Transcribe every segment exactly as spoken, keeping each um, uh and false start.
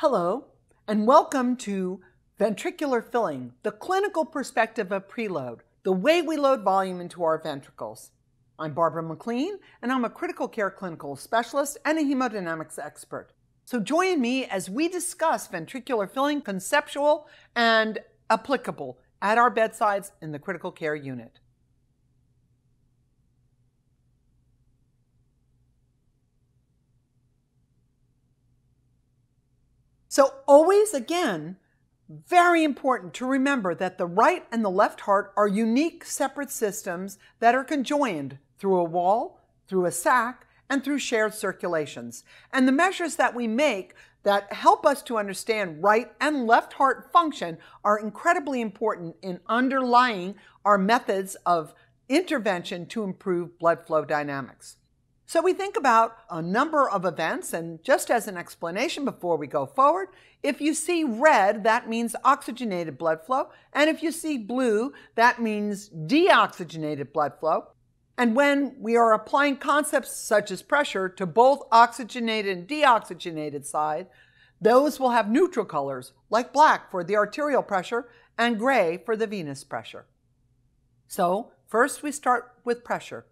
Hello, and welcome to Ventricular Filling, the clinical perspective of preload, the way we load volume into our ventricles. I'm Barbara McLean, and I'm a critical care clinical specialist and a hemodynamics expert. So join me as we discuss ventricular filling, conceptual and applicable, at our bedsides in the critical care unit. So always, again, very important to remember that the right and the left heart are unique separate systems that are conjoined through a wall, through a sac, and through shared circulations. And the measures that we make that help us to understand right and left heart function are incredibly important in underlying our methods of intervention to improve blood flow dynamics. So we think about a number of events, and just as an explanation before we go forward, if you see red, that means oxygenated blood flow, and if you see blue, that means deoxygenated blood flow. And when we are applying concepts such as pressure to both oxygenated and deoxygenated side, those will have neutral colors, like black for the arterial pressure and gray for the venous pressure. So first we start with pressure.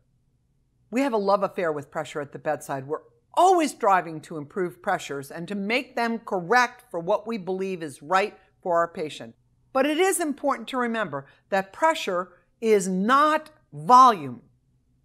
We have a love affair with pressure at the bedside. We're always striving to improve pressures and to make them correct for what we believe is right for our patient. But it is important to remember that pressure is not volume.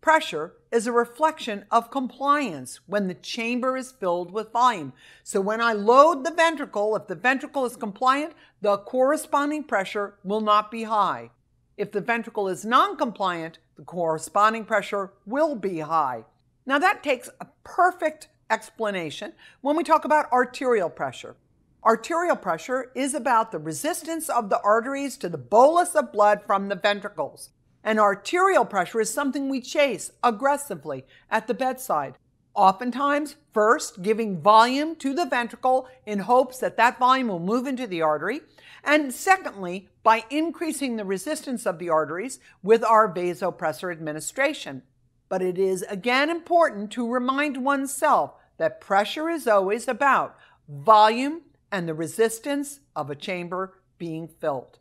Pressure is a reflection of compliance when the chamber is filled with volume. So when I load the ventricle, if the ventricle is compliant, the corresponding pressure will not be high. If the ventricle is non-compliant, the corresponding pressure will be high. Now that takes a perfect explanation when we talk about arterial pressure. Arterial pressure is about the resistance of the arteries to the bolus of blood from the ventricles. And arterial pressure is something we chase aggressively at the bedside. Oftentimes, first giving volume to the ventricle in hopes that that volume will move into the artery. And secondly, by increasing the resistance of the arteries with our vasopressor administration. But it is again important to remind oneself that pressure is always about volume and the resistance of a chamber being filled.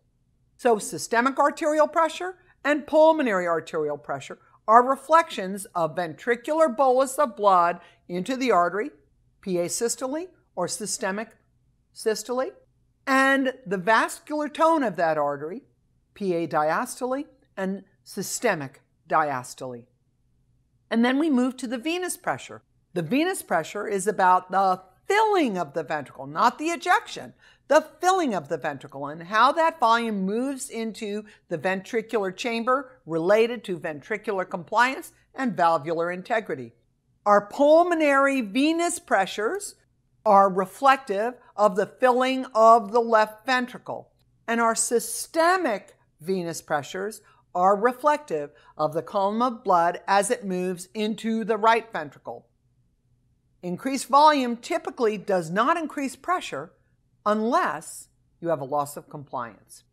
So systemic arterial pressure and pulmonary arterial pressure are reflections of ventricular bolus of blood into the artery, P A systole or systemic systole, and the vascular tone of that artery, P A diastole and systemic diastole. And then we move to the venous pressure. The venous pressure is about the filling of the ventricle, not the ejection, the filling of the ventricle and how that volume moves into the ventricular chamber related to ventricular compliance and valvular integrity. Our pulmonary venous pressures are reflective of the filling of the left ventricle, and our systemic venous pressures are reflective of the column of blood as it moves into the right ventricle. Increased volume typically does not increase pressure unless you have a loss of compliance.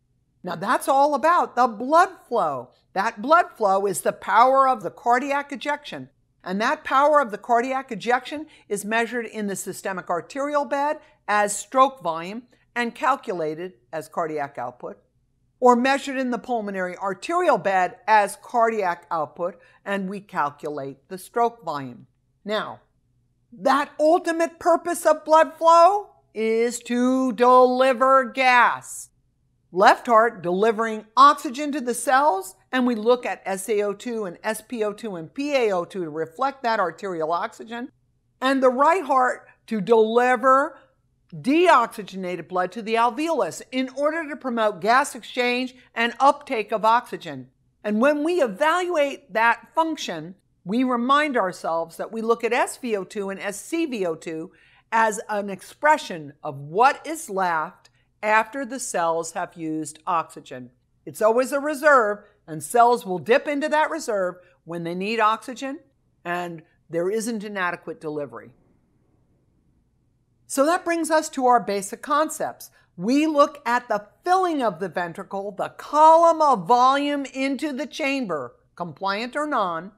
Now that's all about the blood flow. That blood flow is the power of the cardiac ejection. And that power of the cardiac ejection is measured in the systemic arterial bed as stroke volume and calculated as cardiac output, or measured in the pulmonary arterial bed as cardiac output, and we calculate the stroke volume. Now, that ultimate purpose of blood flow is to deliver gas. Left heart delivering oxygen to the cells, and we look at S A O two and S P O two and P A O two to reflect that arterial oxygen, and the right heart to deliver deoxygenated blood to the alveolus in order to promote gas exchange and uptake of oxygen. And when we evaluate that function, we remind ourselves that we look at S V O two and S C V O two as an expression of what is left after the cells have used oxygen. It's always a reserve, and cells will dip into that reserve when they need oxygen and there isn't an adequate delivery. So that brings us to our basic concepts. We look at the filling of the ventricle, the column of volume into the chamber, compliant or non.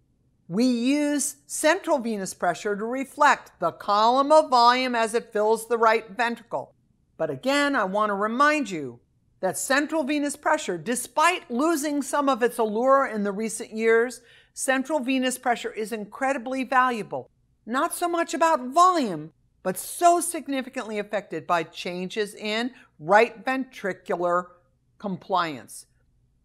We use central venous pressure to reflect the column of volume as it fills the right ventricle. But again, I want to remind you that central venous pressure, despite losing some of its allure in the recent years, central venous pressure is incredibly valuable. Not so much about volume, but so significantly affected by changes in right ventricular compliance.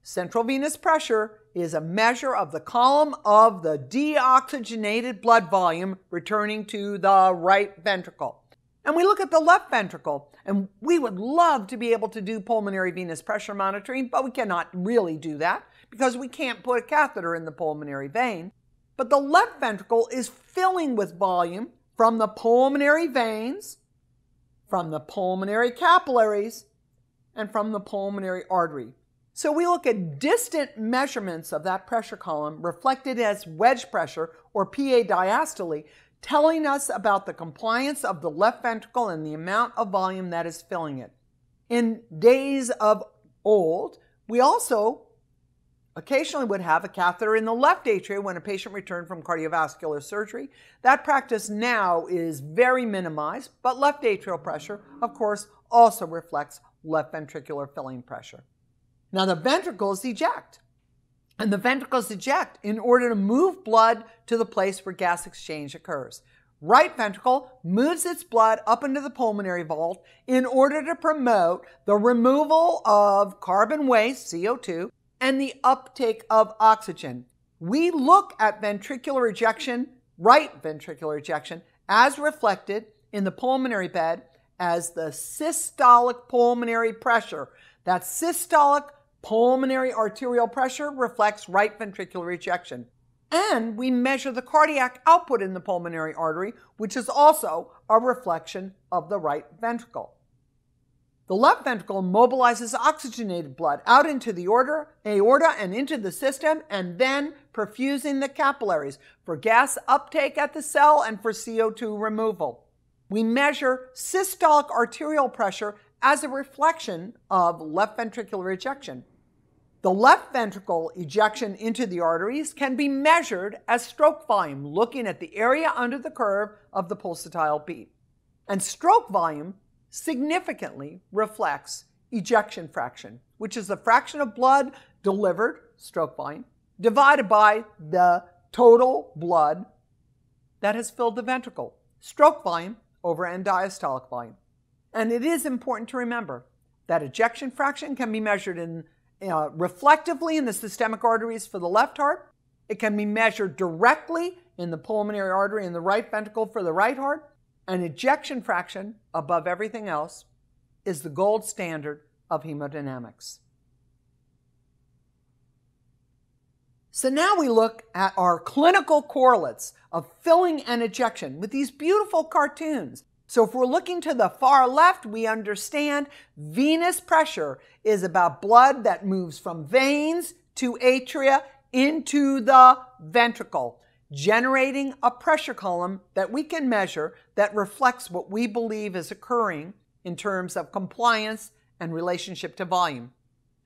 Central venous pressure is a measure of the column of the deoxygenated blood volume returning to the right ventricle. And we look at the left ventricle, and we would love to be able to do pulmonary venous pressure monitoring, but we cannot really do that because we can't put a catheter in the pulmonary vein. But the left ventricle is filling with volume from the pulmonary veins, from the pulmonary capillaries, and from the pulmonary artery. So we look at distant measurements of that pressure column reflected as wedge pressure or P A diastole, telling us about the compliance of the left ventricle and the amount of volume that is filling it. In days of old, we also occasionally would have a catheter in the left atria when a patient returned from cardiovascular surgery. That practice now is very minimized, but left atrial pressure, of course, also reflects left ventricular filling pressure. Now the ventricles eject, and the ventricles eject in order to move blood to the place where gas exchange occurs. Right ventricle moves its blood up into the pulmonary vault in order to promote the removal of carbon waste, C O two, and the uptake of oxygen. We look at ventricular ejection, right ventricular ejection, as reflected in the pulmonary bed as the systolic pulmonary pressure. That systolic pulmonary arterial pressure reflects right ventricular ejection. And we measure the cardiac output in the pulmonary artery, which is also a reflection of the right ventricle. The left ventricle mobilizes oxygenated blood out into the aorta and into the system, and then perfusing the capillaries for gas uptake at the cell and for C O two removal. We measure systolic arterial pressure as a reflection of left ventricular ejection. The left ventricle ejection into the arteries can be measured as stroke volume, looking at the area under the curve of the pulsatile beat. And stroke volume significantly reflects ejection fraction, which is the fraction of blood delivered, stroke volume, divided by the total blood that has filled the ventricle, stroke volume over end-diastolic volume. And it is important to remember that ejection fraction can be measured in, uh, reflectively in the systemic arteries for the left heart. It can be measured directly in the pulmonary artery in the right ventricle for the right heart. And ejection fraction, above everything else, is the gold standard of hemodynamics. So now we look at our clinical correlates of filling and ejection with these beautiful cartoons. So if we're looking to the far left, we understand venous pressure is about blood that moves from veins to atria into the ventricle, generating a pressure column that we can measure that reflects what we believe is occurring in terms of compliance and relationship to volume.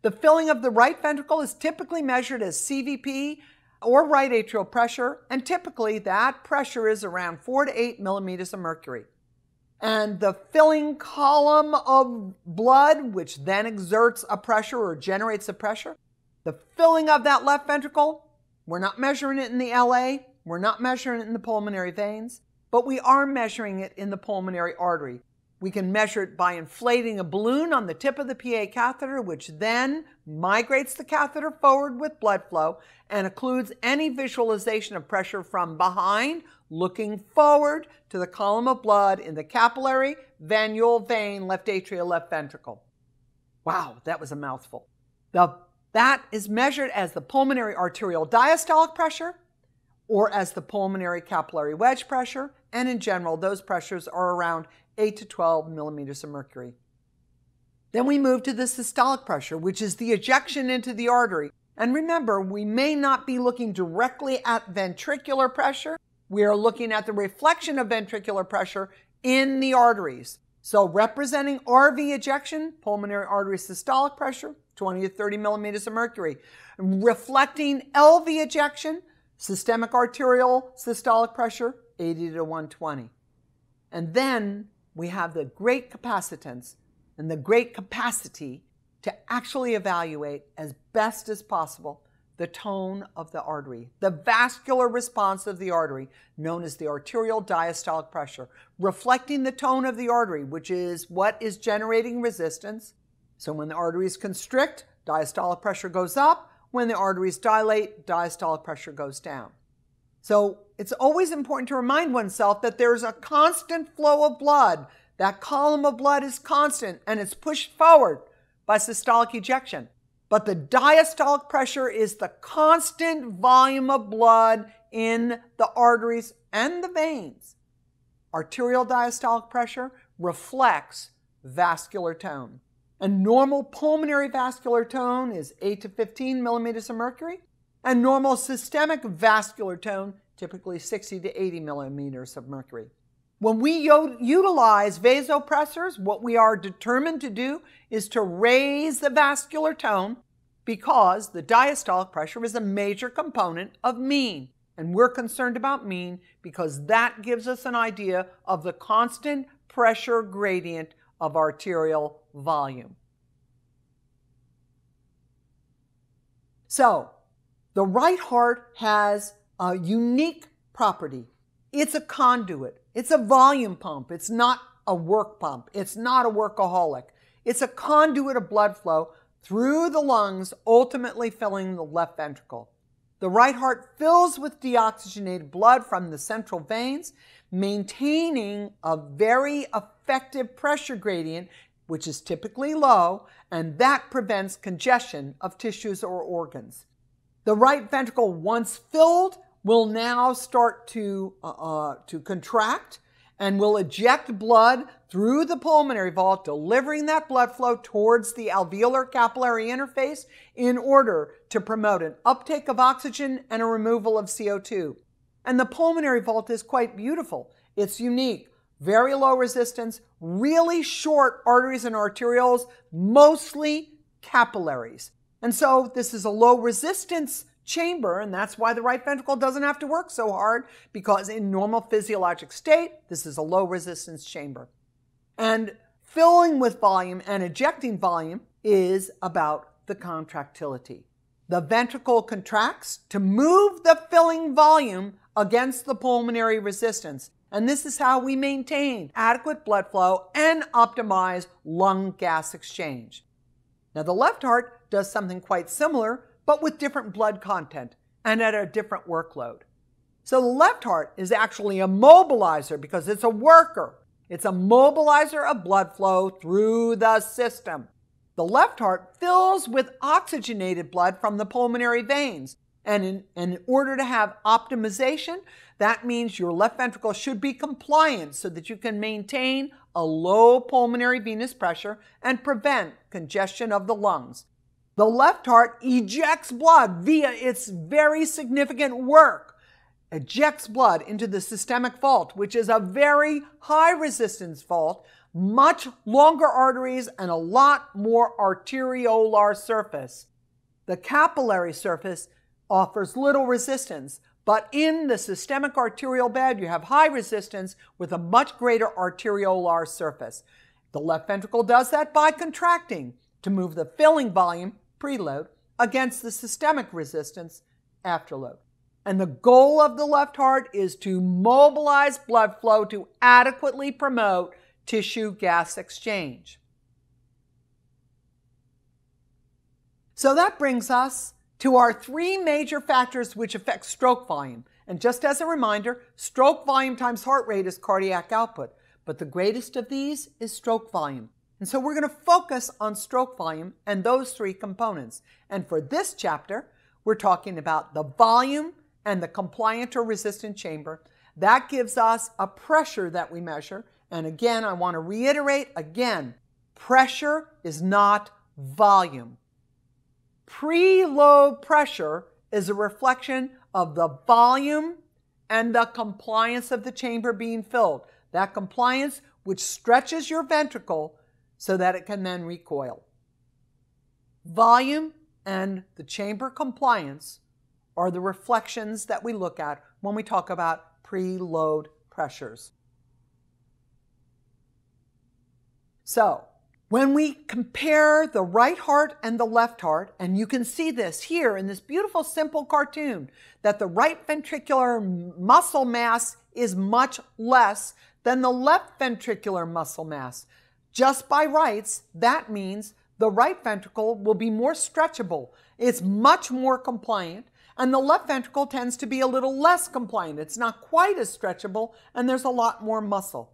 The filling of the right ventricle is typically measured as C V P or right atrial pressure, and typically that pressure is around four to eight millimeters of mercury. And the filling column of blood, which then exerts a pressure or generates a pressure, the filling of that left ventricle, we're not measuring it in the L A, we're not measuring it in the pulmonary veins, but we are measuring it in the pulmonary artery. We can measure it by inflating a balloon on the tip of the P A catheter, which then migrates the catheter forward with blood flow and occludes any visualization of pressure from behind, looking forward to the column of blood in the capillary, venule, vein, left atria, left ventricle. Wow, that was a mouthful. The, that is measured as the pulmonary arterial diastolic pressure or as the pulmonary capillary wedge pressure, and in general, those pressures are around eight to twelve millimeters of mercury. Then we move to the systolic pressure, which is the ejection into the artery. And remember, we may not be looking directly at ventricular pressure. We are looking at the reflection of ventricular pressure in the arteries. So representing R V ejection, pulmonary artery systolic pressure, twenty to thirty millimeters of mercury. Reflecting L V ejection, systemic arterial systolic pressure, eighty to one twenty. And then we have the great capacitance and the great capacity to actually evaluate as best as possible the tone of the artery. The vascular response of the artery, known as the arterial diastolic pressure, reflecting the tone of the artery, which is what is generating resistance. So when the arteries constrict, diastolic pressure goes up. When the arteries dilate, diastolic pressure goes down. So it's always important to remind oneself that there's a constant flow of blood. That column of blood is constant, and it's pushed forward by systolic ejection. But the diastolic pressure is the constant volume of blood in the arteries and the veins. Arterial diastolic pressure reflects vascular tone. A normal pulmonary vascular tone is eight to fifteen millimeters of mercury, and normal systemic vascular tone typically sixty to eighty millimeters of mercury. When we utilize vasopressors, what we are determined to do is to raise the vascular tone because the diastolic pressure is a major component of mean. And we're concerned about mean because that gives us an idea of the constant pressure gradient of arterial volume. So, the right heart has a unique property. It's a conduit. It's a volume pump. It's not a work pump. It's not a workaholic. It's a conduit of blood flow through the lungs, ultimately filling the left ventricle. The right heart fills with deoxygenated blood from the central veins, maintaining a very effective pressure gradient, which is typically low, and that prevents congestion of tissues or organs. The right ventricle, once filled, will now start to, uh, to contract and will eject blood through the pulmonary vault, delivering that blood flow towards the alveolar capillary interface in order to promote an uptake of oxygen and a removal of C O two. And the pulmonary vault is quite beautiful. It's unique, very low resistance, really short arteries and arterioles, mostly capillaries. And so this is a low resistance chamber, and that's why the right ventricle doesn't have to work so hard, because in normal physiologic state, this is a low resistance chamber. And filling with volume and ejecting volume is about the contractility. The ventricle contracts to move the filling volume against the pulmonary resistance. And this is how we maintain adequate blood flow and optimize lung gas exchange. Now, the left heart does something quite similar, but with different blood content and at a different workload. So the left heart is actually a mobilizer because it's a worker. It's a mobilizer of blood flow through the system. The left heart fills with oxygenated blood from the pulmonary veins. And in, and in order to have optimization, that means your left ventricle should be compliant so that you can maintain a low pulmonary venous pressure and prevent congestion of the lungs. The left heart ejects blood via its very significant work, ejects blood into the systemic vault, which is a very high resistance vault, much longer arteries, and a lot more arteriolar surface. The capillary surface offers little resistance, but in the systemic arterial bed, you have high resistance with a much greater arteriolar surface. The left ventricle does that by contracting to move the filling volume, preload, against the systemic resistance, afterload. And the goal of the left heart is to mobilize blood flow to adequately promote tissue gas exchange. So that brings us to our three major factors which affect stroke volume. And just as a reminder, stroke volume times heart rate is cardiac output, but the greatest of these is stroke volume. And so we're going to focus on stroke volume and those three components. And for this chapter, we're talking about the volume and the compliant or resistant chamber. That gives us a pressure that we measure. And again, I want to reiterate again, pressure is not volume. Preload pressure is a reflection of the volume and the compliance of the chamber being filled. That compliance which stretches your ventricle so that it can then recoil. Volume and the chamber compliance are the reflections that we look at when we talk about preload pressures. So, When we compare the right heart and the left heart, and you can see this here in this beautiful, simple cartoon, that the right ventricular muscle mass is much less than the left ventricular muscle mass. Just by rights, that means the right ventricle will be more stretchable. It's much more compliant, and the left ventricle tends to be a little less compliant. It's not quite as stretchable, and there's a lot more muscle.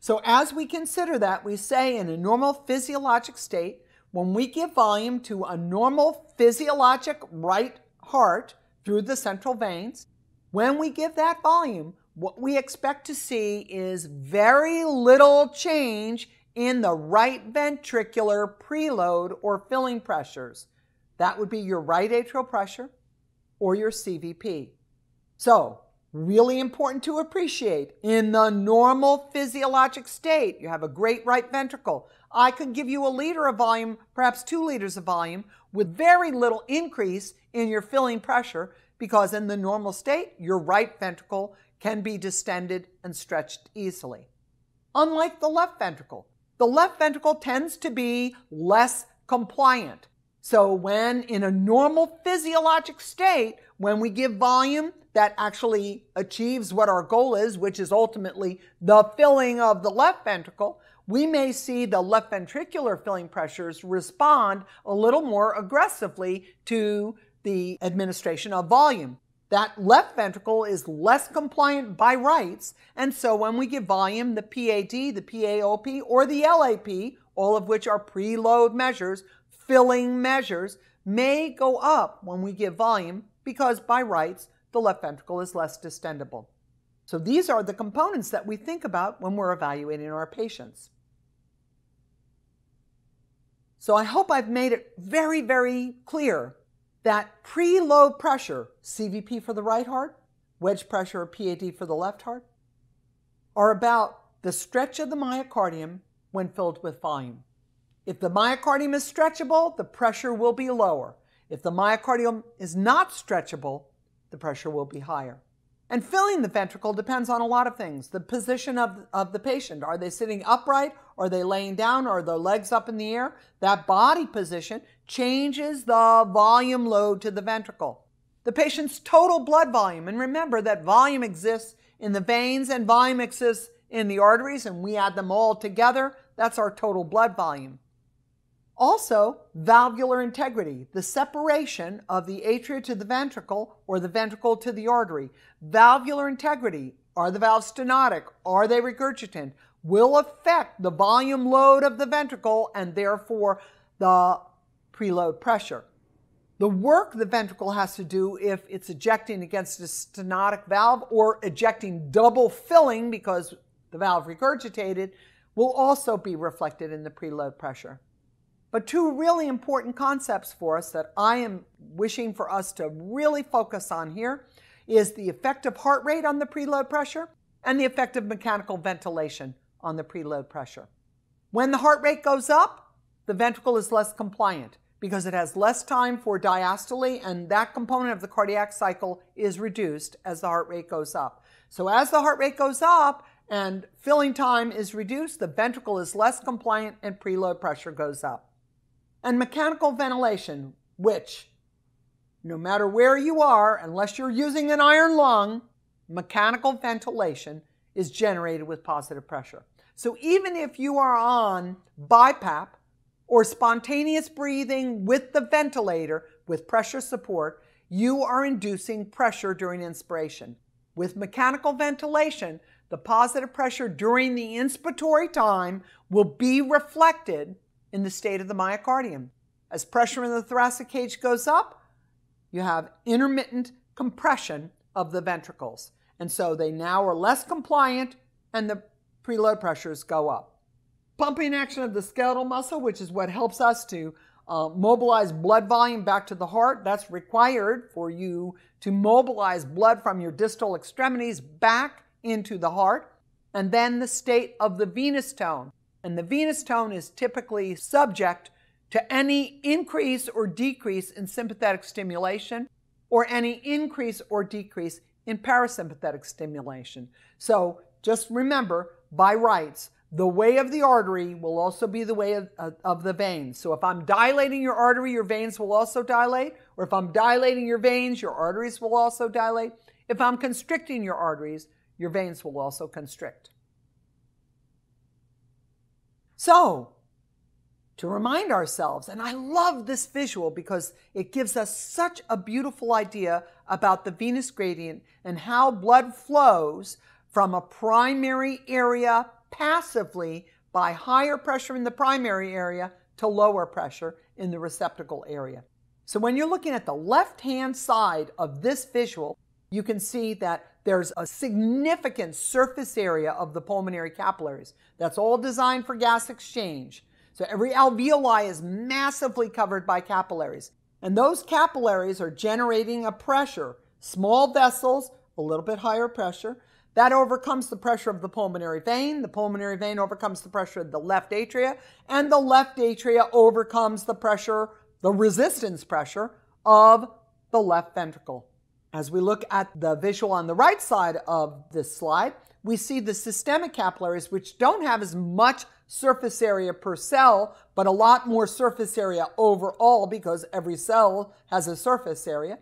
So as we consider that, we say in a normal physiologic state, when we give volume to a normal physiologic right heart through the central veins, when we give that volume, what we expect to see is very little change in the right ventricular preload or filling pressures. That would be your right atrial pressure or your C V P. So, really important to appreciate, in the normal physiologic state, you have a great right ventricle. I could give you a liter of volume, perhaps two liters of volume, with very little increase in your filling pressure, because in the normal state, your right ventricle can be distended and stretched easily. Unlike the left ventricle, the left ventricle tends to be less compliant. So when in a normal physiologic state, when we give volume that actually achieves what our goal is, which is ultimately the filling of the left ventricle, we may see the left ventricular filling pressures respond a little more aggressively to the administration of volume. That left ventricle is less compliant by rights, and so when we give volume, the P A D, the P A O P, or the L A P, all of which are preload measures, filling measures, may go up when we give volume because by rights, the left ventricle is less distendable. So these are the components that we think about when we're evaluating our patients. So I hope I've made it very, very clear that preload pressure, C V P for the right heart, wedge pressure or P A D for the left heart, are about the stretch of the myocardium when filled with volume. If the myocardium is stretchable, the pressure will be lower. If the myocardium is not stretchable, the pressure will be higher. And filling the ventricle depends on a lot of things. The position of, of the patient. Are they sitting upright? Are they laying down? Are their legs up in the air? That body position changes the volume load to the ventricle. The patient's total blood volume. And remember that volume exists in the veins and volume exists in the arteries, and we add them all together. That's our total blood volume. Also, valvular integrity, the separation of the atria to the ventricle or the ventricle to the artery. Valvular integrity, are the valves stenotic, are they regurgitant, will affect the volume load of the ventricle and therefore the preload pressure. The work the ventricle has to do if it's ejecting against a stenotic valve or ejecting double filling because the valve regurgitated will also be reflected in the preload pressure. But two really important concepts for us that I am wishing for us to really focus on here is the effect of heart rate on the preload pressure and the effect of mechanical ventilation on the preload pressure. When the heart rate goes up, the ventricle is less compliant because it has less time for diastole, and that component of the cardiac cycle is reduced as the heart rate goes up. So as the heart rate goes up and filling time is reduced, the ventricle is less compliant and preload pressure goes up. And mechanical ventilation, which, no matter where you are, unless you're using an iron lung, mechanical ventilation is generated with positive pressure. So even if you are on BiPAP or spontaneous breathing with the ventilator with pressure support, you are inducing pressure during inspiration. With mechanical ventilation, the positive pressure during the inspiratory time will be reflected in the state of the myocardium. As pressure in the thoracic cage goes up, you have intermittent compression of the ventricles. And so they now are less compliant and the preload pressures go up. Pumping action of the skeletal muscle, which is what helps us to uh, mobilize blood volume back to the heart, that's required for you to mobilize blood from your distal extremities back into the heart. And then the state of the venous tone. And the venous tone is typically subject to any increase or decrease in sympathetic stimulation or any increase or decrease in parasympathetic stimulation. So just remember, by rights, The way of the artery will also be the way of, of, of the veins. So if I'm dilating your artery, your veins will also dilate. Or if I'm dilating your veins, your arteries will also dilate. If I'm constricting your arteries, your veins will also constrict. So, to remind ourselves, and I love this visual because it gives us such a beautiful idea about the venous gradient and how blood flows from a primary area passively by higher pressure in the primary area to lower pressure in the receptacle area. So when you're looking at the left-hand side of this visual, you can see that there's a significant surface area of the pulmonary capillaries. That's all designed for gas exchange. So every alveoli is massively covered by capillaries. And those capillaries are generating a pressure. Small vessels, a little bit higher pressure. That overcomes the pressure of the pulmonary vein. The pulmonary vein overcomes the pressure of the left atria, and the left atria overcomes the pressure, the resistance pressure of the left ventricle. As we look at the visual on the right side of this slide, we see the systemic capillaries, which don't have as much surface area per cell, but a lot more surface area overall because every cell has a surface area.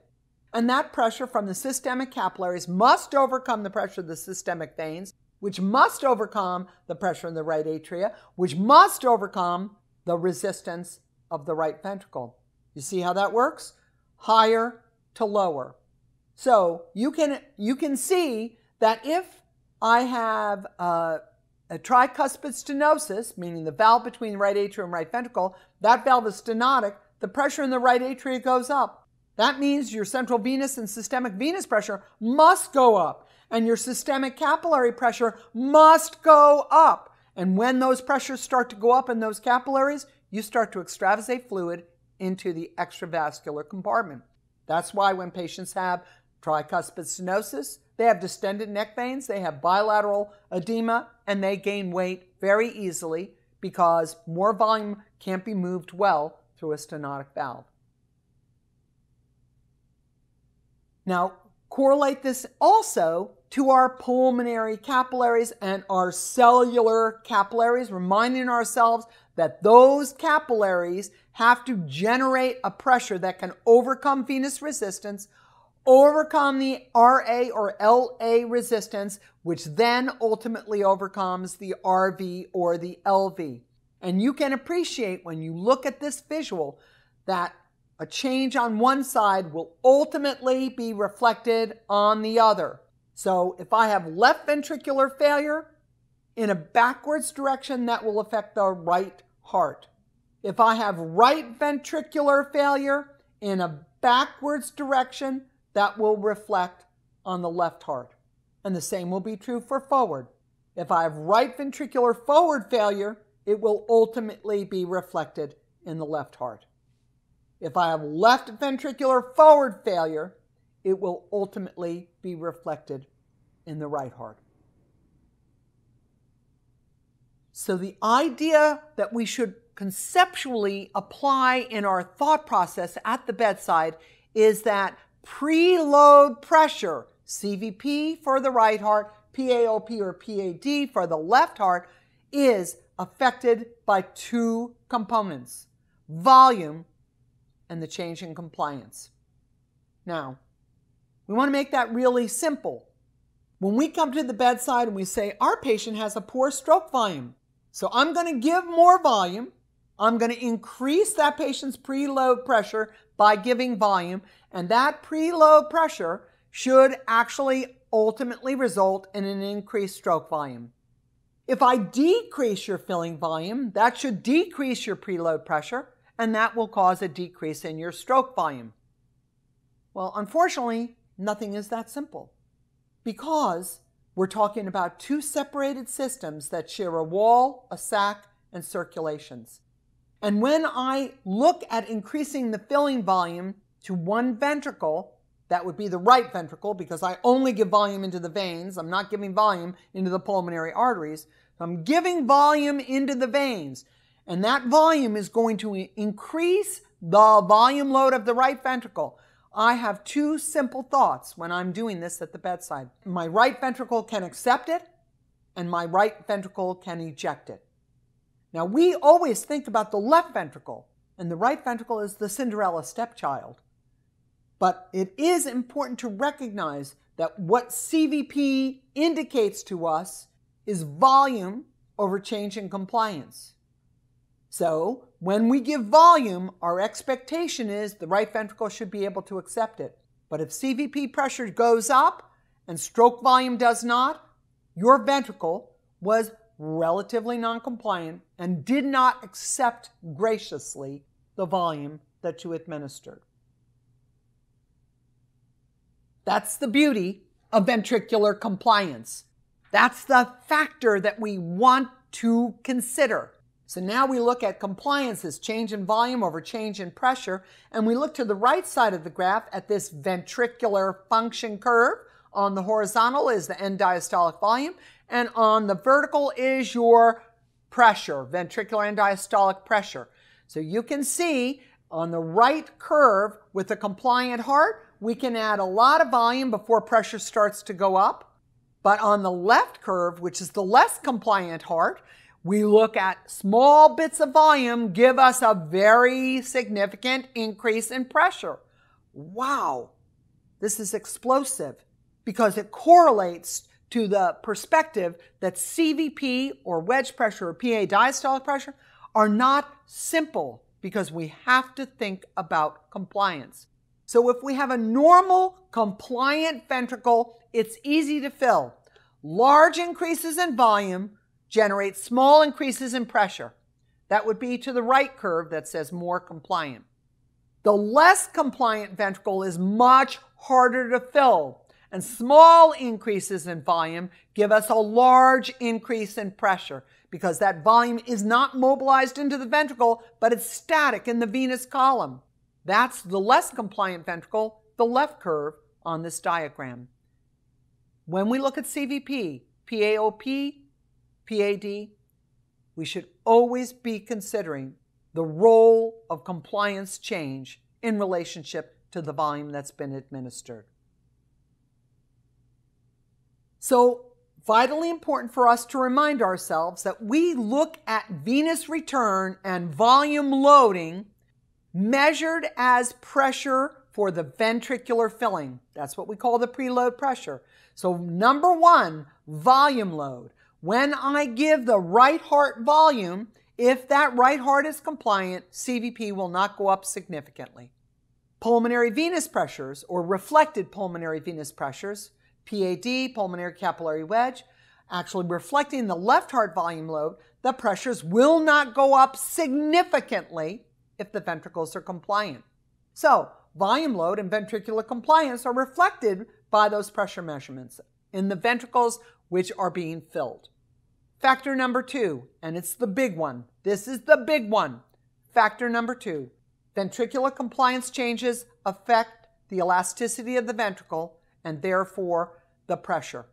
And that pressure from the systemic capillaries must overcome the pressure of the systemic veins, which must overcome the pressure in the right atria, which must overcome the resistance of the right ventricle. You see how that works? Higher to lower. So you can, you can see that if I have uh, a tricuspid stenosis, meaning the valve between right atrium and right ventricle, that valve is stenotic, the pressure in the right atria goes up. That means your central venous and systemic venous pressure must go up, and your systemic capillary pressure must go up. And when those pressures start to go up in those capillaries, you start to extravasate fluid into the extravascular compartment. That's why when patients have tricuspid stenosis, they have distended neck veins, they have bilateral edema, and they gain weight very easily because more volume can't be moved well through a stenotic valve. Now, correlate this also to our pulmonary capillaries and our cellular capillaries, reminding ourselves that those capillaries have to generate a pressure that can overcome venous resistance, overcome the R A or L A resistance, which then ultimately overcomes the R V or the L V. And you can appreciate when you look at this visual that a change on one side will ultimately be reflected on the other. So if I have left ventricular failure in a backwards direction, that will affect the right heart. If I have right ventricular failure in a backwards direction, that will reflect on the left heart. And the same will be true for forward. If I have right ventricular forward failure, it will ultimately be reflected in the left heart. If I have left ventricular forward failure, it will ultimately be reflected in the right heart. So the idea that we should conceptually apply in our thought process at the bedside is that preload pressure, C V P for the right heart, P A O P or P A D for the left heart, is affected by two components, volume and the change in compliance. Now, we want to make that really simple. When we come to the bedside and we say, our patient has a poor stroke volume, so I'm going to give more volume, I'm going to increase that patient's preload pressure by giving volume, and that preload pressure should actually ultimately result in an increased stroke volume. If I decrease your filling volume, that should decrease your preload pressure, and that will cause a decrease in your stroke volume. Well, unfortunately, nothing is that simple because we're talking about two separated systems that share a wall, a sac, and circulations. And when I look at increasing the filling volume to one ventricle, that would be the right ventricle because I only give volume into the veins. I'm not giving volume into the pulmonary arteries. I'm giving volume into the veins. And that volume is going to increase the volume load of the right ventricle. I have two simple thoughts when I'm doing this at the bedside. My right ventricle can accept it, and my right ventricle can eject it. Now, we always think about the left ventricle, and the right ventricle is the Cinderella stepchild. But it is important to recognize that what C V P indicates to us is volume over change in compliance. So when we give volume, our expectation is the right ventricle should be able to accept it. But if C V P pressure goes up and stroke volume does not, your ventricle was relatively non-compliant and did not accept graciously the volume that you administered. That's the beauty of ventricular compliance. That's the factor that we want to consider. So now we look at compliance as change in volume over change in pressure, and we look to the right side of the graph at this ventricular function curve. On the horizontal is the end diastolic volume, and on the vertical is your pressure, ventricular end diastolic pressure. So you can see on the right curve with a compliant heart, we can add a lot of volume before pressure starts to go up. But on the left curve, which is the less compliant heart, we look at small bits of volume give us a very significant increase in pressure. Wow, this is explosive because it correlates to the perspective that C V P or wedge pressure or P A diastolic pressure are not simple because we have to think about compliance. So if we have a normal compliant ventricle, it's easy to fill. Large increases in volume generate small increases in pressure. That would be to the right curve that says more compliant. The less compliant ventricle is much harder to fill, and small increases in volume give us a large increase in pressure because that volume is not mobilized into the ventricle, but it's static in the venous column. That's the less compliant ventricle, the left curve on this diagram. When we look at C V P, P A O P, P A D, we should always be considering the role of compliance change in relationship to the volume that's been administered. So, vitally important for us to remind ourselves that we look at venous return and volume loading measured as pressure for the ventricular filling. That's what we call the preload pressure. So, number one, volume load. When I give the right heart volume, if that right heart is compliant, C V P will not go up significantly. Pulmonary venous pressures, or reflected pulmonary venous pressures, P A D, pulmonary capillary wedge, actually reflecting the left heart volume load, the pressures will not go up significantly if the ventricles are compliant. So, volume load and ventricular compliance are reflected by those pressure measurements in the ventricles which are being filled. Factor number two, and it's the big one. This is the big one. Factor number two, ventricular compliance changes affect the elasticity of the ventricle and therefore the pressure.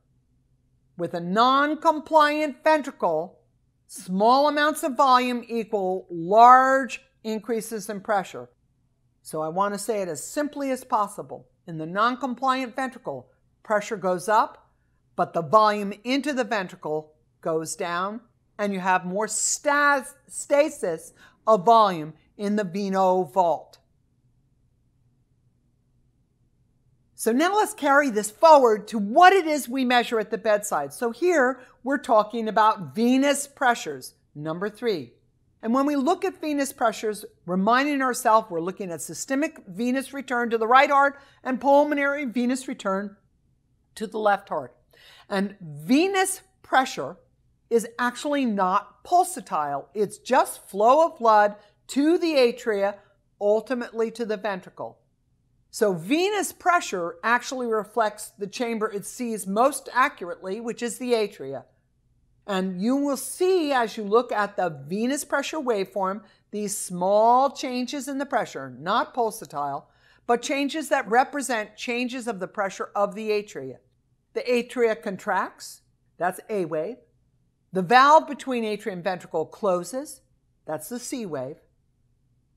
With a non-compliant ventricle, small amounts of volume equal large increases in pressure. So I want to say it as simply as possible. In the non-compliant ventricle, pressure goes up, but the volume into the ventricle goes down, and you have more stas stasis of volume in the veno vault. So now let's carry this forward to what it is we measure at the bedside. So here we're talking about venous pressures, number three. And when we look at venous pressures, reminding ourselves we're looking at systemic venous return to the right heart and pulmonary venous return to the left heart. And venous pressure is actually not pulsatile. It's just flow of blood to the atria, ultimately to the ventricle. So venous pressure actually reflects the chamber it sees most accurately, which is the atria. And you will see as you look at the venous pressure waveform, these small changes in the pressure, not pulsatile, but changes that represent changes of the pressure of the atria. The atria contracts, that's A wave. The valve between atria and ventricle closes, that's the C wave.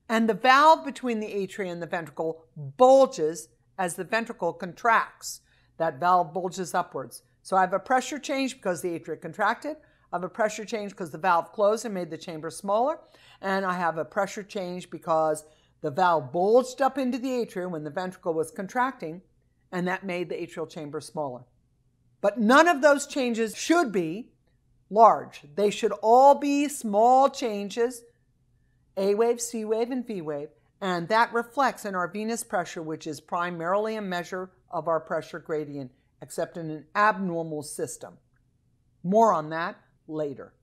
And the valve between the atria and the ventricle bulges as the ventricle contracts. That valve bulges upwards. So I have a pressure change because the atria contracted. I have a pressure change because the valve closed and made the chamber smaller. And I have a pressure change because the valve bulged up into the atrium when the ventricle was contracting, and that made the atrial chamber smaller. But none of those changes should be large. They should all be small changes, A wave, C wave, and V wave, and that reflects in our venous pressure, which is primarily a measure of our pressure gradient, except in an abnormal system. More on that later.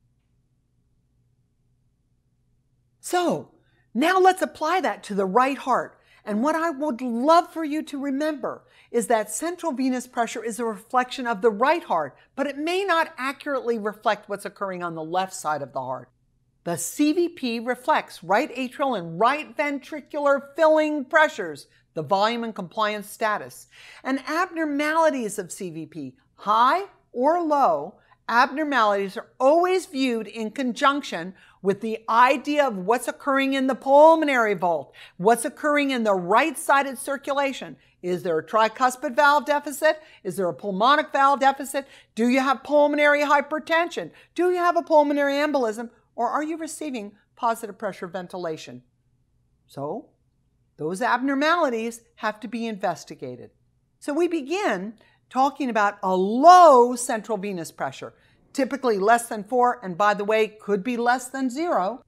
So, now let's apply that to the right heart. And what I would love for you to remember is that central venous pressure is a reflection of the right heart, but it may not accurately reflect what's occurring on the left side of the heart. The C V P reflects right atrial and right ventricular filling pressures, the volume and compliance status, and abnormalities of C V P, high or low. Abnormalities are always viewed in conjunction with the idea of what's occurring in the pulmonary vault, what's occurring in the right-sided circulation. Is there a tricuspid valve deficit? Is there a pulmonic valve deficit? Do you have pulmonary hypertension? Do you have a pulmonary embolism? Or are you receiving positive pressure ventilation? So, those abnormalities have to be investigated. So we begin talking about a low central venous pressure, typically less than four, and by the way, could be less than zero.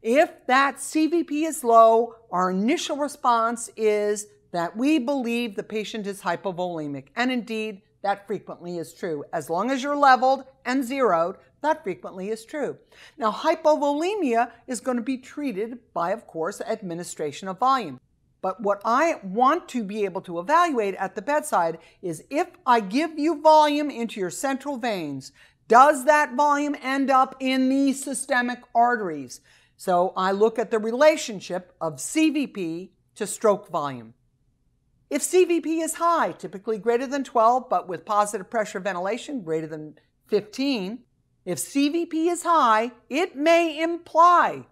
If that C V P is low, our initial response is that we believe the patient is hypovolemic, and indeed, that frequently is true. As long as you're leveled and zeroed, that frequently is true. Now, hypovolemia is going to be treated by, of course, administration of volume. But what I want to be able to evaluate at the bedside is if I give you volume into your central veins, does that volume end up in the systemic arteries? So I look at the relationship of C V P to stroke volume. If C V P is high, typically greater than twelve, but with positive pressure ventilation greater than fifteen, if C V P is high, it may imply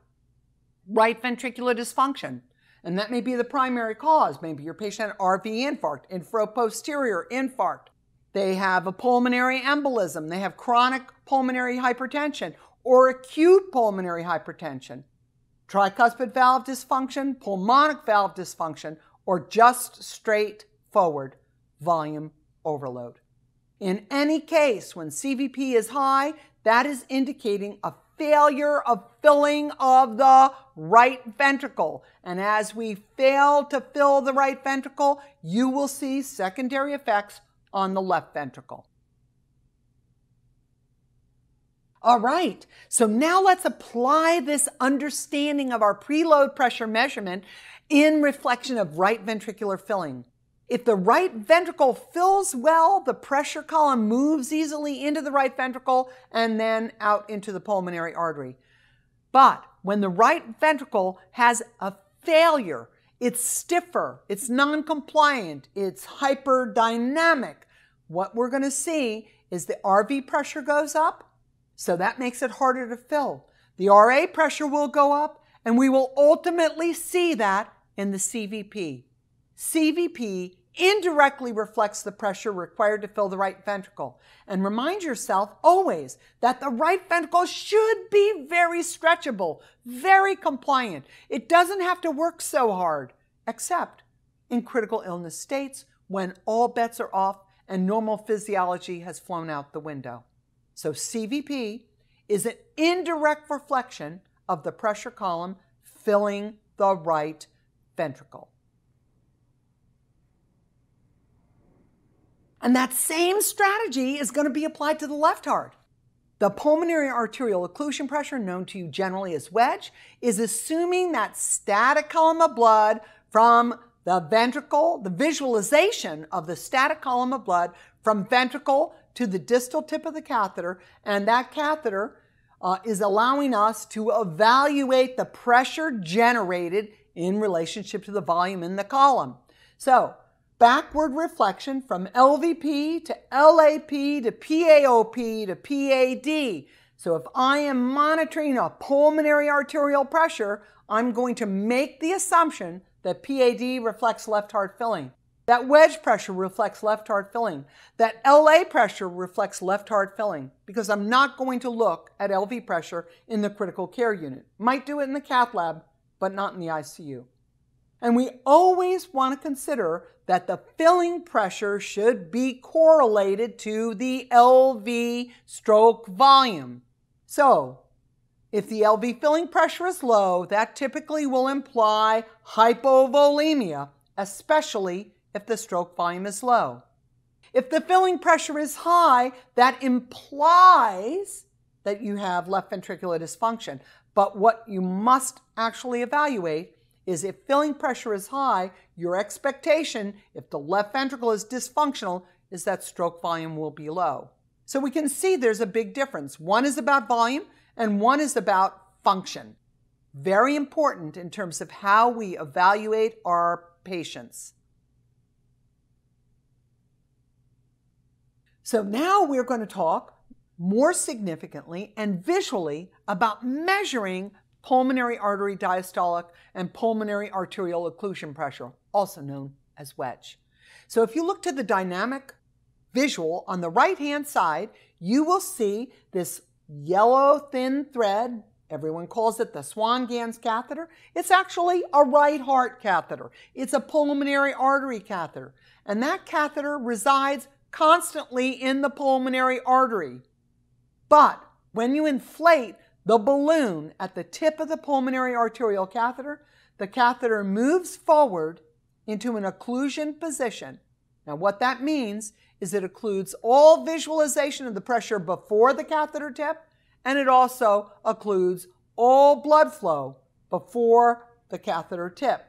right ventricular dysfunction. And that may be the primary cause. Maybe your patient had R V infarct, infraposterior infarct. They have a pulmonary embolism. They have chronic pulmonary hypertension or acute pulmonary hypertension, tricuspid valve dysfunction, pulmonic valve dysfunction, or just straightforward volume overload. In any case, when C V P is high, that is indicating a failure of filling of the right ventricle. And as we fail to fill the right ventricle, you will see secondary effects on the left ventricle. All right, so now let's apply this understanding of our preload pressure measurement in reflection of right ventricular filling. If the right ventricle fills well, the pressure column moves easily into the right ventricle and then out into the pulmonary artery. But when the right ventricle has a failure, it's stiffer, it's non-compliant, it's hyperdynamic, what we're going to see is the R V pressure goes up, so that makes it harder to fill. The R A pressure will go up, and we will ultimately see that in the C V P. C V P indirectly reflects the pressure required to fill the right ventricle. And remind yourself always that the right ventricle should be very stretchable, very compliant. It doesn't have to work so hard, except in critical illness states when all bets are off and normal physiology has flown out the window. So C V P is an indirect reflection of the pressure column filling the right ventricle. And that same strategy is going to be applied to the left heart. The pulmonary arterial occlusion pressure, known to you generally as wedge, is assuming that static column of blood from the ventricle, the visualization of the static column of blood from ventricle to the distal tip of the catheter, and that catheter uh, is allowing us to evaluate the pressure generated in relationship to the volume in the column. So, backward reflection from L V P to L A P to P A O P to P A D. So if I am monitoring a pulmonary arterial pressure, I'm going to make the assumption that P A D reflects left heart filling. That wedge pressure reflects left heart filling. That L A pressure reflects left heart filling, because I'm not going to look at L V pressure in the critical care unit. Might do it in the cath lab, but not in the I C U. And we always want to consider that the filling pressure should be correlated to the L V stroke volume. So, if the L V filling pressure is low, that typically will imply hypovolemia, especially if the stroke volume is low. If the filling pressure is high, that implies that you have left ventricular dysfunction. But what you must actually evaluate is, if filling pressure is high, your expectation, if the left ventricle is dysfunctional, is that stroke volume will be low. So we can see there's a big difference. One is about volume and one is about function. Very important in terms of how we evaluate our patients. So now we're going to talk more significantly and visually about measuring pulmonary artery diastolic and pulmonary arterial occlusion pressure, also known as wedge. So if you look to the dynamic visual on the right-hand side, you will see this yellow thin thread. Everyone calls it the Swan-Ganz catheter. It's actually a right heart catheter. It's a pulmonary artery catheter. And that catheter resides constantly in the pulmonary artery. But when you inflate the balloon at the tip of the pulmonary arterial catheter, the catheter moves forward into an occlusion position. Now what that means is it occludes all visualization of the pressure before the catheter tip, and it also occludes all blood flow before the catheter tip.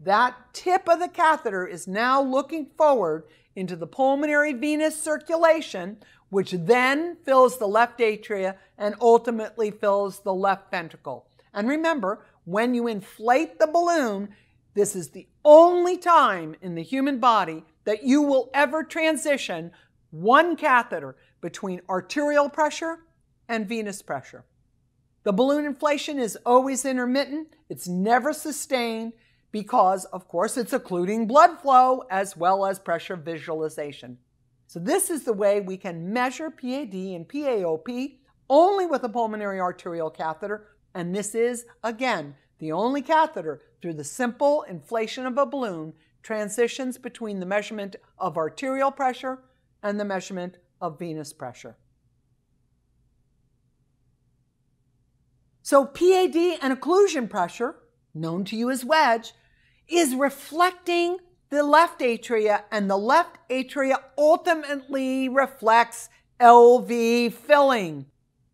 That tip of the catheter is now looking forward into the pulmonary venous circulation, which then fills the left atria and ultimately fills the left ventricle. And remember, when you inflate the balloon, this is the only time in the human body that you will ever transition one catheter between arterial pressure and venous pressure. The balloon inflation is always intermittent. It's never sustained because, of course, it's occluding blood flow as well as pressure visualization. So this is the way we can measure P A D and P A O P only with a pulmonary arterial catheter. And this is, again, the only catheter through the simple inflation of a balloon transitions between the measurement of arterial pressure and the measurement of venous pressure. So P A D and occlusion pressure, known to you as wedge, is reflecting the left atria, and the left atria ultimately reflects L V filling.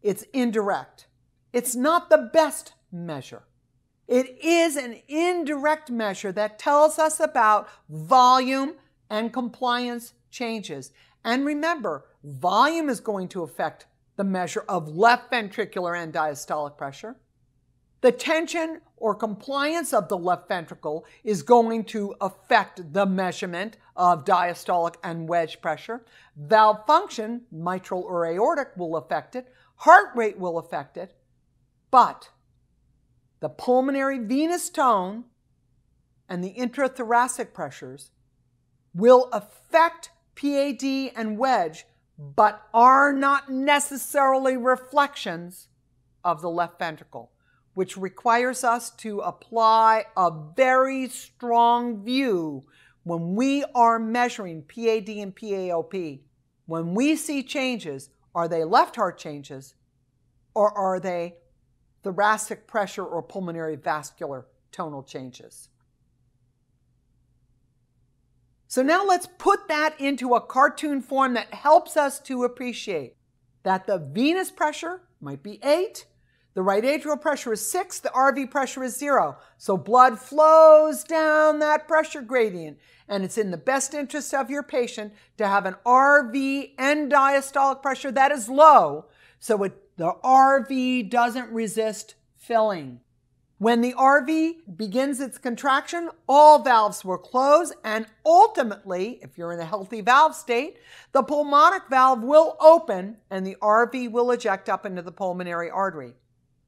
It's indirect. It's not the best measure. It is an indirect measure that tells us about volume and compliance changes. And remember, volume is going to affect the measure of left ventricular and diastolic pressure. The tension or compliance of the left ventricle is going to affect the measurement of diastolic and wedge pressure. Valve function, mitral or aortic, will affect it. Heart rate will affect it. But the pulmonary venous tone and the intrathoracic pressures will affect P A D and wedge, but are not necessarily reflections of the left ventricle, which requires us to apply a very strong view when we are measuring P A D and P A O P. When we see changes, are they left heart changes, or are they thoracic pressure or pulmonary vascular tonal changes? So now let's put that into a cartoon form that helps us to appreciate that the venous pressure might be eight, the right atrial pressure is six, the R V pressure is zero. So blood flows down that pressure gradient, and it's in the best interest of your patient to have an R V end diastolic pressure that is low, so it, the R V doesn't resist filling. When the R V begins its contraction, all valves will close, and ultimately, if you're in a healthy valve state, the pulmonic valve will open and the R V will eject up into the pulmonary artery.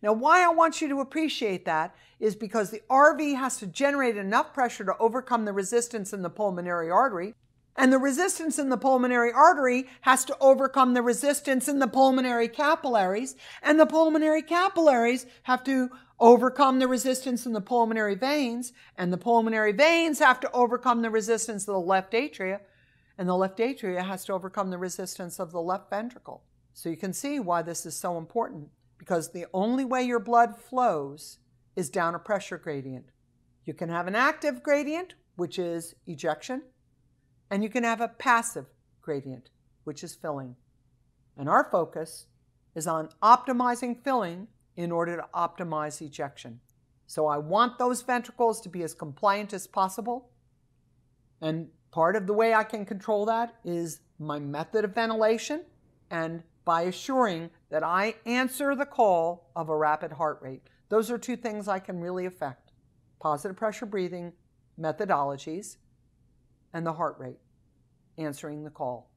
Now, why I want you to appreciate that is because the R V has to generate enough pressure to overcome the resistance in the pulmonary artery, and the resistance in the pulmonary artery has to overcome the resistance in the pulmonary capillaries, and the pulmonary capillaries have to overcome the resistance in the pulmonary veins, and the pulmonary veins have to overcome the resistance of the left atria, and the left atria has to overcome the resistance of the left ventricle. So you can see why this is so important, because the only way your blood flows is down a pressure gradient. You can have an active gradient, which is ejection, and you can have a passive gradient, which is filling. And our focus is on optimizing filling in order to optimize ejection. So I want those ventricles to be as compliant as possible. And part of the way I can control that is my method of ventilation and by assuring that I answer the call of a rapid heart rate. Those are two things I can really affect: positive pressure breathing methodologies and the heart rate, answering the call.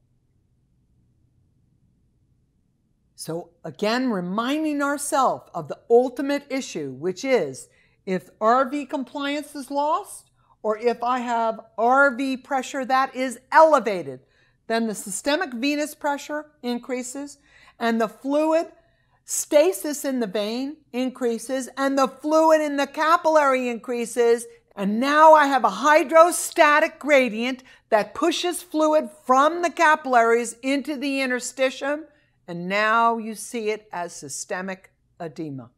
So again, reminding ourselves of the ultimate issue, which is if R V compliance is lost, or if I have R V pressure that is elevated, then the systemic venous pressure increases and the fluid stasis in the vein increases and the fluid in the capillary increases. And now I have a hydrostatic gradient that pushes fluid from the capillaries into the interstitium, and now you see it as systemic edema.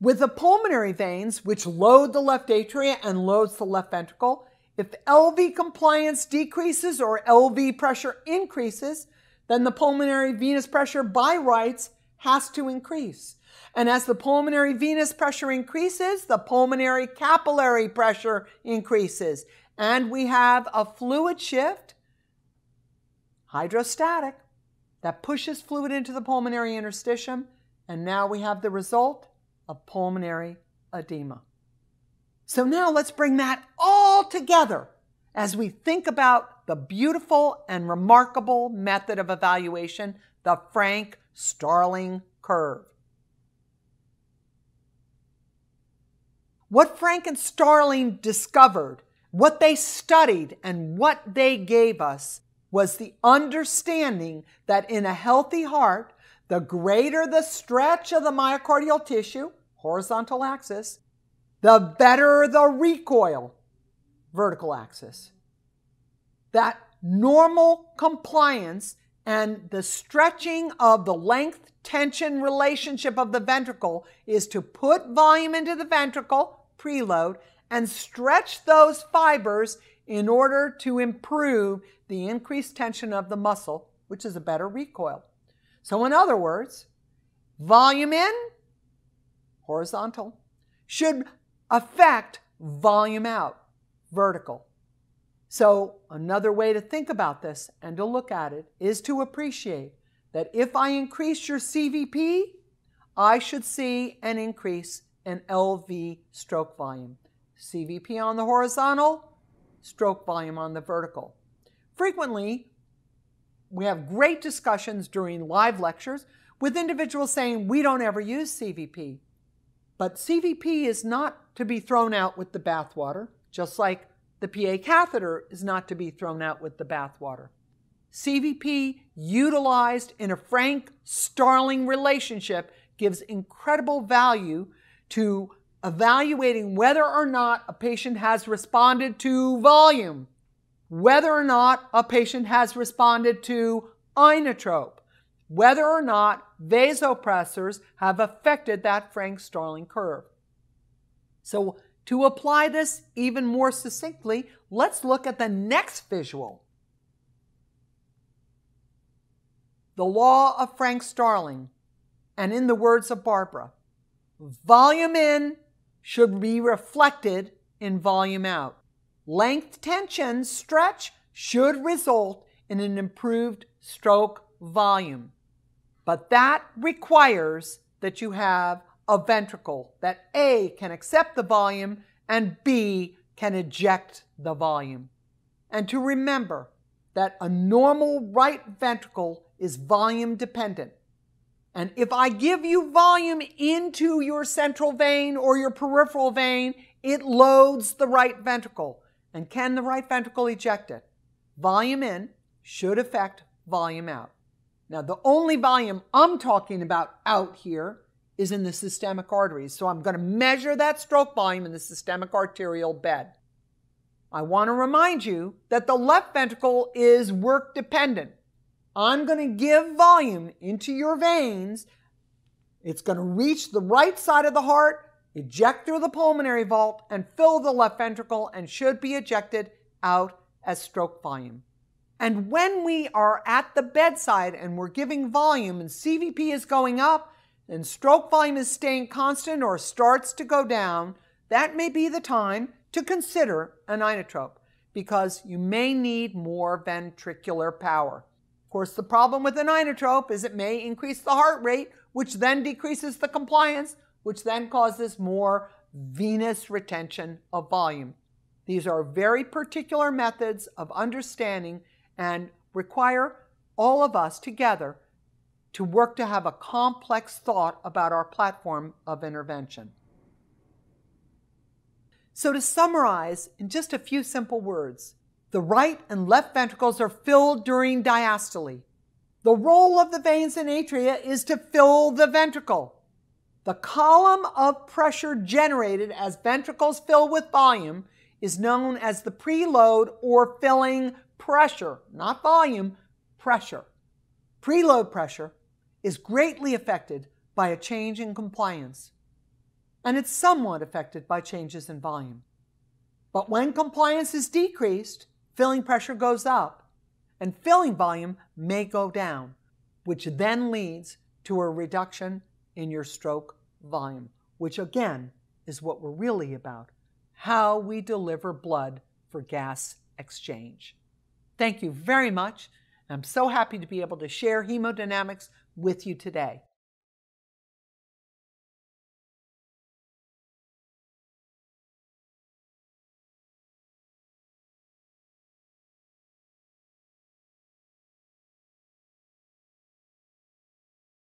With the pulmonary veins, which load the left atria and loads the left ventricle, if L V compliance decreases or L V pressure increases, then the pulmonary venous pressure by rights has to increase. And as the pulmonary venous pressure increases, the pulmonary capillary pressure increases. And we have a fluid shift, hydrostatic, that pushes fluid into the pulmonary interstitium. And now we have the result of pulmonary edema. So now let's bring that all together as we think about the beautiful and remarkable method of evaluation, the Frank-Starling curve. What Frank and Starling discovered, what they studied, and what they gave us was the understanding that in a healthy heart, the greater the stretch of the myocardial tissue, horizontal axis, the better the recoil, vertical axis. That normal compliance and the stretching of the length-tension relationship of the ventricle is to put volume into the ventricle, preload, and stretch those fibers in order to improve the increased tension of the muscle, which is a better recoil. So in other words, volume in, horizontal, should affect volume out, vertical. So another way to think about this and to look at it is to appreciate that if I increase your C V P, I should see an increase and L V stroke volume. C V P on the horizontal, stroke volume on the vertical. Frequently, we have great discussions during live lectures with individuals saying, we don't ever use C V P. But C V P is not to be thrown out with the bathwater, just like the P A catheter is not to be thrown out with the bathwater. C V P utilized in a Frank-Starling relationship gives incredible value to evaluating whether or not a patient has responded to volume, whether or not a patient has responded to inotrope, whether or not vasopressors have affected that Frank-Starling curve. So to apply this even more succinctly, let's look at the next visual. The law of Frank-Starling, and in the words of Barbara, volume in should be reflected in volume out. Length tension stretch should result in an improved stroke volume. But that requires that you have a ventricle that A can accept the volume and B can eject the volume. And to remember that a normal right ventricle is volume dependent. And if I give you volume into your central vein or your peripheral vein, it loads the right ventricle. And can the right ventricle eject it? Volume in should affect volume out. Now, the only volume I'm talking about out here is in the systemic arteries. So I'm going to measure that stroke volume in the systemic arterial bed. I want to remind you that the left ventricle is work dependent. I'm going to give volume into your veins. It's going to reach the right side of the heart, eject through the pulmonary vault, and fill the left ventricle, and should be ejected out as stroke volume. And when we are at the bedside and we're giving volume and C V P is going up and stroke volume is staying constant or starts to go down, that may be the time to consider an inotrope because you may need more ventricular power. Of course, the problem with an inotrope is it may increase the heart rate, which then decreases the compliance, which then causes more venous retention of volume. These are very particular methods of understanding and require all of us together to work to have a complex thought about our platform of intervention. So to summarize in just a few simple words, the right and left ventricles are filled during diastole. The role of the veins and atria is to fill the ventricle. The column of pressure generated as ventricles fill with volume is known as the preload or filling pressure, not volume, pressure. Preload pressure is greatly affected by a change in compliance, and it's somewhat affected by changes in volume. But when compliance is decreased, filling pressure goes up, and filling volume may go down, which then leads to a reduction in your stroke volume, which again is what we're really about, how we deliver blood for gas exchange. Thank you very much. I'm so happy to be able to share hemodynamics with you today.